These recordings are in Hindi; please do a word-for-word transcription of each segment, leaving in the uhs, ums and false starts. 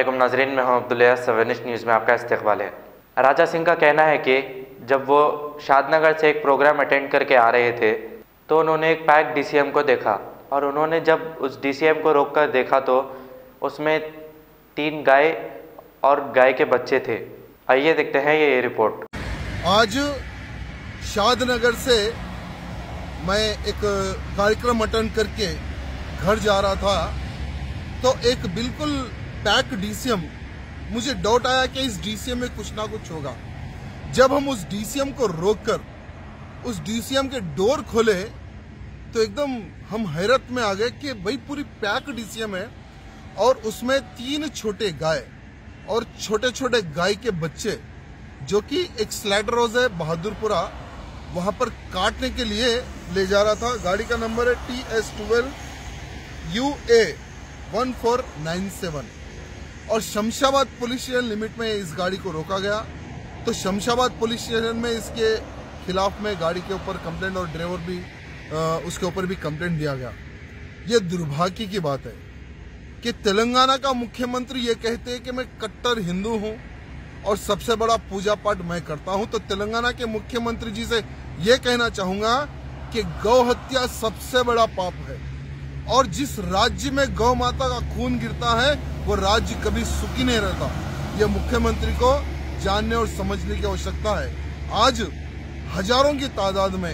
अस्सलामुअलैकुम नाजरीन, मैं हूँ अब्दुल्लिया सवेनिश, न्यूज़ में आपका इस्तकबाल है। राजा सिंह का कहना है कि जब वो शादनगर से एक प्रोग्राम अटेंड करके आ रहे थे तो उन्होंने एक पैक डीसीएम को देखा और उन्होंने जब उस डीसीएम को रोककर देखा तो उसमें तीन गाय और गाय के बच्चे थे। आइए देखते हैं ये रिपोर्ट। आज शादनगर से मैं एक कार्यक्रम अटेंड करके घर जा रहा था तो एक बिल्कुल पैक डीसीएम, मुझे डाउट आया कि इस डीसीएम में कुछ ना कुछ होगा। जब हम उस डीसीएम को रोककर उस डीसीएम के डोर खोले तो एकदम हम हैरत में आ गए कि भाई पूरी पैक डीसीएम है और उसमें तीन छोटे गाय और छोटे छोटे गाय के बच्चे, जो कि एक स्लैट रोज है बहादुरपुरा, वहां पर काटने के लिए ले जा रहा था। गाड़ी का नंबर है T S twelve U A one four nine seven और शमशाबाद पुलिस स्टेशन लिमिट में इस गाड़ी को रोका गया। तो शमशाबाद पुलिस स्टेशन में इसके खिलाफ में गाड़ी के ऊपर कंप्लेंट और ड्राइवर भी आ, उसके ऊपर भी कंप्लेंट दिया गया। ये दुर्भाग्य की बात है कि तेलंगाना का मुख्यमंत्री ये कहते हैं कि मैं कट्टर हिंदू हूँ और सबसे बड़ा पूजा पाठ मैं करता हूं, तो तेलंगाना के मुख्यमंत्री जी से ये कहना चाहूंगा कि गौ हत्या सबसे बड़ा पाप है और जिस राज्य में गौ माता का खून गिरता है वो राज्य कभी सुखी नहीं रहता। ये मुख्यमंत्री को जानने और समझने की आवश्यकता है। आज हजारों की तादाद में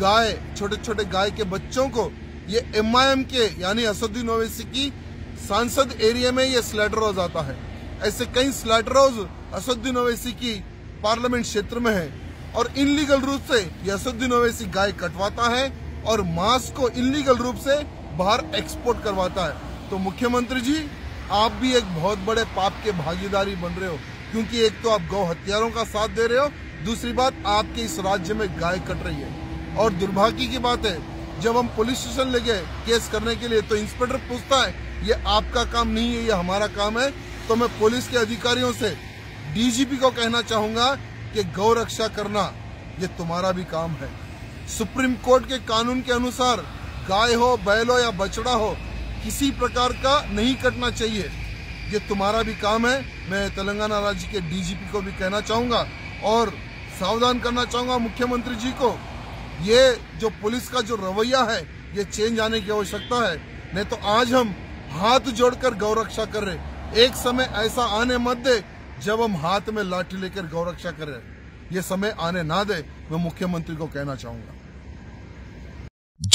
गाय, छोटे छोटे गाय के बच्चों को ये एम आई एम के यानी असदुद्दीन ओवैसी की सांसद एरिया में ये स्लैटर हाउस आता है। ऐसे कई स्लैटर हाउस असदुद्दीन ओवैसी की पार्लियामेंट क्षेत्र में है और इनलीगल रूप से यह असदुद्दीन ओवैसी गाय कटवाता है और मांस को इनलीगल रूप से बाहर एक्सपोर्ट करवाता है। तो मुख्यमंत्री जी, आप भी एक बहुत बड़े पाप के भागीदारी बन रहे हो, क्योंकि एक तो आप गौ हत्यारों का साथ दे रहे हो, दूसरी बात आपके इस राज्य में गाय कट रही है। और दुर्भाग्य की बात है, जब हम पुलिस स्टेशन ले गए केस करने के लिए तो इंस्पेक्टर पूछता है ये आपका काम नहीं है, ये हमारा काम है। तो मैं पुलिस के अधिकारियों से डीजीपी को कहना चाहूंगा कि गौ रक्षा करना ये तुम्हारा भी काम है। सुप्रीम कोर्ट के कानून के अनुसार गाय हो, बैल हो या बछड़ा हो, किसी प्रकार का नहीं कटना चाहिए, ये तुम्हारा भी काम है। मैं तेलंगाना राज्य के डीजीपी को भी कहना चाहूंगा और सावधान करना चाहूंगा मुख्यमंत्री जी को, ये जो पुलिस का जो रवैया है ये चेंज आने की आवश्यकता है। नहीं तो आज हम हाथ जोड़कर गौ रक्षा कर रहे, एक समय ऐसा आने मत दे जब हम हाथ में लाठी लेकर गौ रक्षा करें, ये समय आने ना दे, मैं मुख्यमंत्री को कहना चाहूंगा।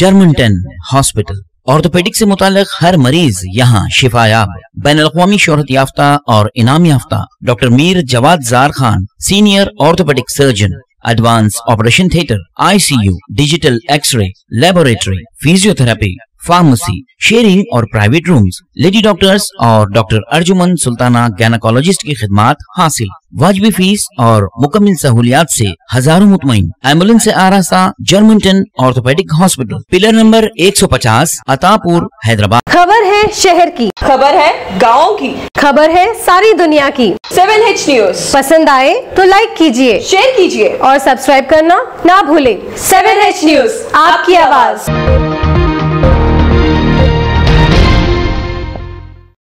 जर्मनटन हॉस्पिटल ऑर्थोपेडिक से मुतालिक हर मरीज यहाँ शिफायाब। बैनुल-अक़वामी शोहरत याफ्ता और इनाम याफ्ता doctor Mir Jawad Jar Khan, senior orthopaedic surgeon, advance operation theatre, ICU, digital x ray, laboratory, physiotherapy, pharmacy, sharing और प्राइवेट रूम्स, लेडी डॉक्टर्स और डॉक्टर अर्जुमन सुल्ताना गायनेकोलॉजिस्ट की खिदमत हासिल। वाजबी फीस और मुकम्मल सहूलियात से हजारों मुतमईन। एम्बुलेंस से आरास्ता Germanton orthopaedic hospital, pillar number एक सौ पचास, अतापुर, हैदराबाद। खबर है शहर की, खबर है गाँव की, खबर है सारी दुनिया की। सेवन एच न्यूज पसंद आए तो लाइक कीजिए, शेयर कीजिए और सब्सक्राइब करना ना भूले। सेवन एच न्यूज, आपकी आवाज।